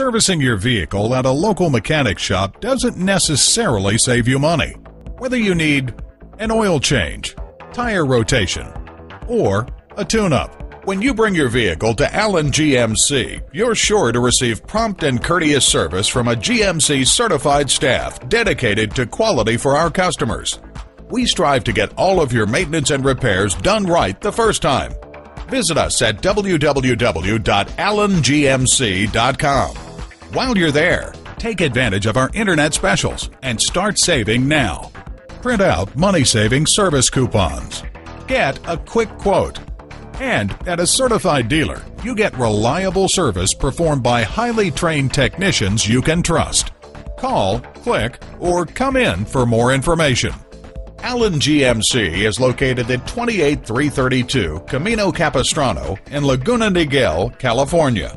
servicing your vehicle at a local mechanic shop doesn't necessarily save you money. Whether you need an oil change, tire rotation, or a tune-up, when you bring your vehicle to Allen GMC, you're sure to receive prompt and courteous service from a GMC certified staff dedicated to quality for our customers. We strive to get all of your maintenance and repairs done right the first time. Visit us at www.allengmc.com. While you're there, take advantage of our internet specials and start saving now. Print out money-saving service coupons. Get a quick quote. And at a certified dealer, you get reliable service performed by highly trained technicians you can trust. Call, click, or come in for more information. Allen GMC is located at 28332 Camino Capistrano in Laguna Niguel, California.